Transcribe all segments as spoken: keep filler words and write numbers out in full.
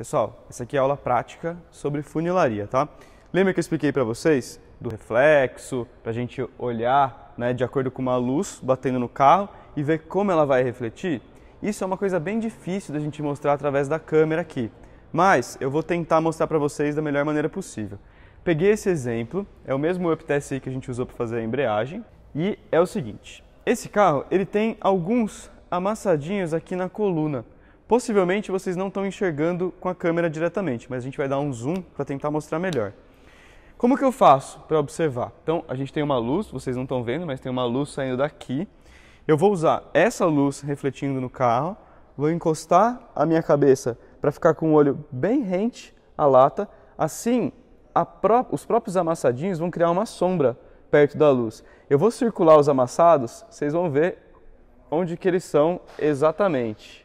Pessoal, essa aqui é a aula prática sobre funilaria, tá? Lembra que eu expliquei para vocês do reflexo, para a gente olhar, né, de acordo com uma luz batendo no carro e ver como ela vai refletir? Isso é uma coisa bem difícil da gente mostrar através da câmera aqui, mas eu vou tentar mostrar para vocês da melhor maneira possível. Peguei esse exemplo, é o mesmo up-test que a gente usou para fazer a embreagem, e é o seguinte, esse carro ele tem alguns amassadinhos aqui na coluna. Possivelmente vocês não estão enxergando com a câmera diretamente, mas a gente vai dar um zoom para tentar mostrar melhor. Como que eu faço para observar? Então, a gente tem uma luz, vocês não estão vendo, mas tem uma luz saindo daqui. Eu vou usar essa luz refletindo no carro, vou encostar a minha cabeça para ficar com o olho bem rente à lata, assim A pró- os próprios amassadinhos vão criar uma sombra perto da luz. Eu vou circular os amassados, vocês vão ver onde que eles são exatamente.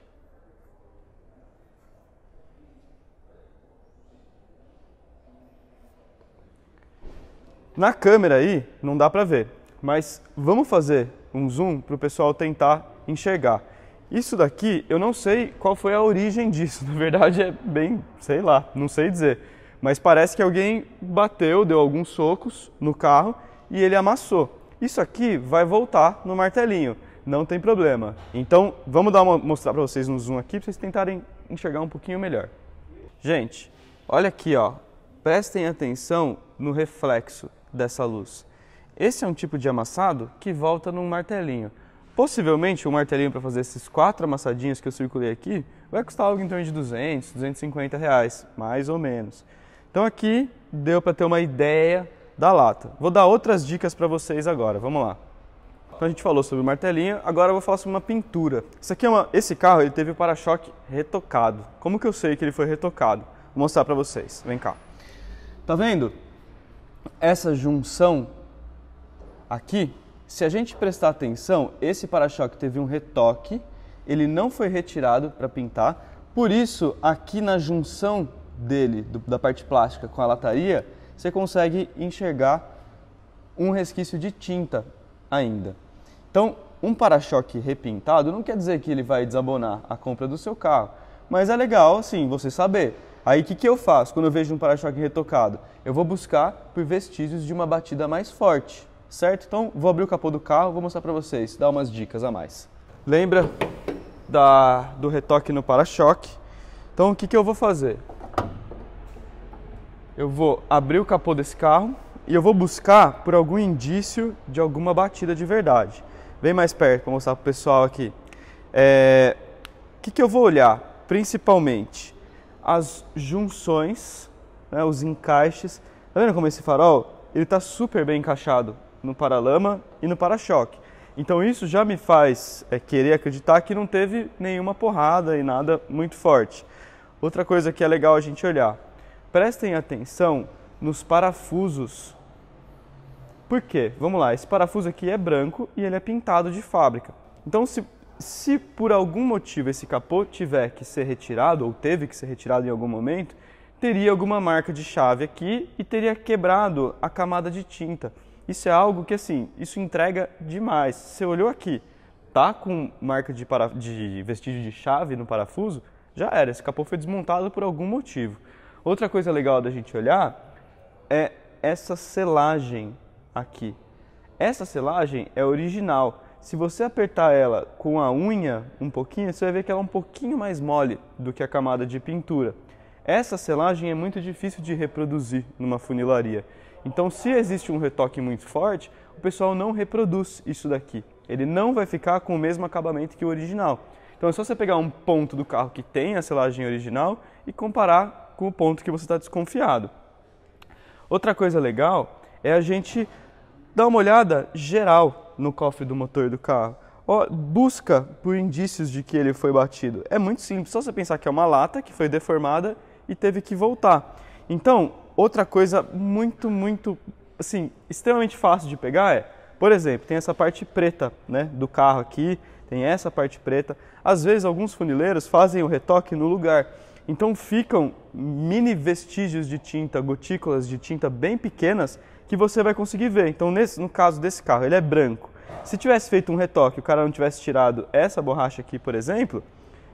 Na câmera aí não dá para ver, mas vamos fazer um zoom para o pessoal tentar enxergar. Isso daqui eu não sei qual foi a origem disso, na verdade é bem, sei lá, não sei dizer. Mas parece que alguém bateu, deu alguns socos no carro e ele amassou. Isso aqui vai voltar no martelinho, não tem problema. Então vamos dar uma, mostrar para vocês um zoom aqui para vocês tentarem enxergar um pouquinho melhor. Gente, olha aqui, ó. Prestem atenção no reflexo dessa luz. Esse é um tipo de amassado que volta num martelinho. Possivelmente um martelinho para fazer esses quatro amassadinhos que eu circulei aqui vai custar algo em torno de duzentos, duzentos e cinquenta reais, mais ou menos. Então aqui deu para ter uma ideia da lata. Vou dar outras dicas para vocês agora, vamos lá. Então a gente falou sobre o martelinho, agora eu vou falar sobre uma pintura. Isso aqui é uma, esse carro ele teve o para-choque retocado. Como que eu sei que ele foi retocado? Vou mostrar para vocês, vem cá. Tá vendo? Essa junção aqui, se a gente prestar atenção, esse para-choque teve um retoque, ele não foi retirado para pintar, por isso aqui na junção dele, do, da parte plástica com a lataria, você consegue enxergar um resquício de tinta ainda. Então, um para-choque repintado não quer dizer que ele vai desabonar a compra do seu carro, mas é legal, assim, você saber. Aí, o que, que eu faço quando eu vejo um para-choque retocado? Eu vou buscar por vestígios de uma batida mais forte, certo? Então, vou abrir o capô do carro, vou mostrar para vocês, dar umas dicas a mais. Lembra da, do retoque no para-choque? Então, o que, que eu vou fazer? Eu vou abrir o capô desse carro e eu vou buscar por algum indício de alguma batida de verdade. Vem mais perto para mostrar para o pessoal aqui. É... O que, que eu vou olhar? Principalmente as junções, né, os encaixes. Tá vendo como esse farol está super bem encaixado no paralama e no para-choque? Então isso já me faz é, querer acreditar que não teve nenhuma porrada e nada muito forte. Outra coisa que é legal a gente olhar. Prestem atenção nos parafusos. Por quê? Vamos lá, esse parafuso aqui é branco e ele é pintado de fábrica. Então, se, se por algum motivo esse capô tiver que ser retirado, ou teve que ser retirado em algum momento, teria alguma marca de chave aqui e teria quebrado a camada de tinta. Isso é algo que, assim, isso entrega demais. Você olhou aqui, tá com marca de, para... de vestígio de chave no parafuso? Já era, esse capô foi desmontado por algum motivo. Outra coisa legal da gente olhar é essa selagem aqui. Essa selagem é original. Se você apertar ela com a unha um pouquinho, você vai ver que ela é um pouquinho mais mole do que a camada de pintura. Essa selagem é muito difícil de reproduzir numa funilaria. Então, se existe um retoque muito forte, o pessoal não reproduz isso daqui. Ele não vai ficar com o mesmo acabamento que o original. Então, é só você pegar um ponto do carro que tem a selagem original e comparar com o ponto que você está desconfiado. Outra coisa legal é a gente dar uma olhada geral no cofre do motor do carro. Ó, busca por indícios de que ele foi batido. É muito simples, só você pensar que é uma lata que foi deformada e teve que voltar. Então, outra coisa muito, muito, assim, extremamente fácil de pegar é, por exemplo, tem essa parte preta, né, do carro aqui, tem essa parte preta. Às vezes, alguns funileiros fazem o retoque no lugar. Então ficam mini vestígios de tinta, gotículas de tinta bem pequenas que você vai conseguir ver. Então nesse, no caso desse carro, ele é branco. Se tivesse feito um retoque, o cara não tivesse tirado essa borracha aqui, por exemplo,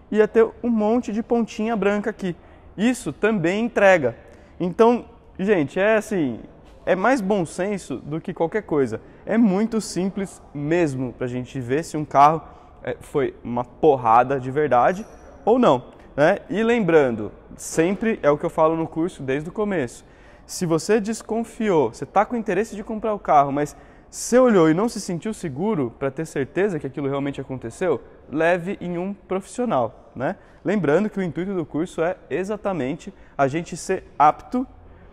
ia ter um monte de pontinha branca aqui. isso também entrega. Então, gente, é assim, é mais bom senso do que qualquer coisa. É muito simples mesmo para a gente ver se um carro foi uma porrada de verdade ou não, né? E lembrando, sempre é o que eu falo no curso desde o começo. Se você desconfiou, você está com interesse de comprar o carro, mas você olhou e não se sentiu seguro para ter certeza que aquilo realmente aconteceu, leve em um profissional, né? Lembrando que o intuito do curso é exatamente a gente ser apto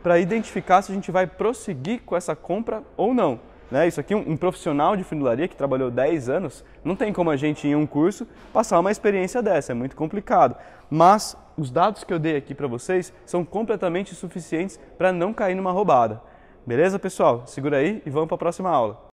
para identificar se a gente vai prosseguir com essa compra ou não, né? Isso aqui, um, um profissional de funilaria que trabalhou dez anos, não tem como a gente, em um curso, passar uma experiência dessa, é muito complicado. Mas os dados que eu dei aqui para vocês são completamente suficientes para não cair numa roubada. Beleza, pessoal? Segura aí e vamos para a próxima aula.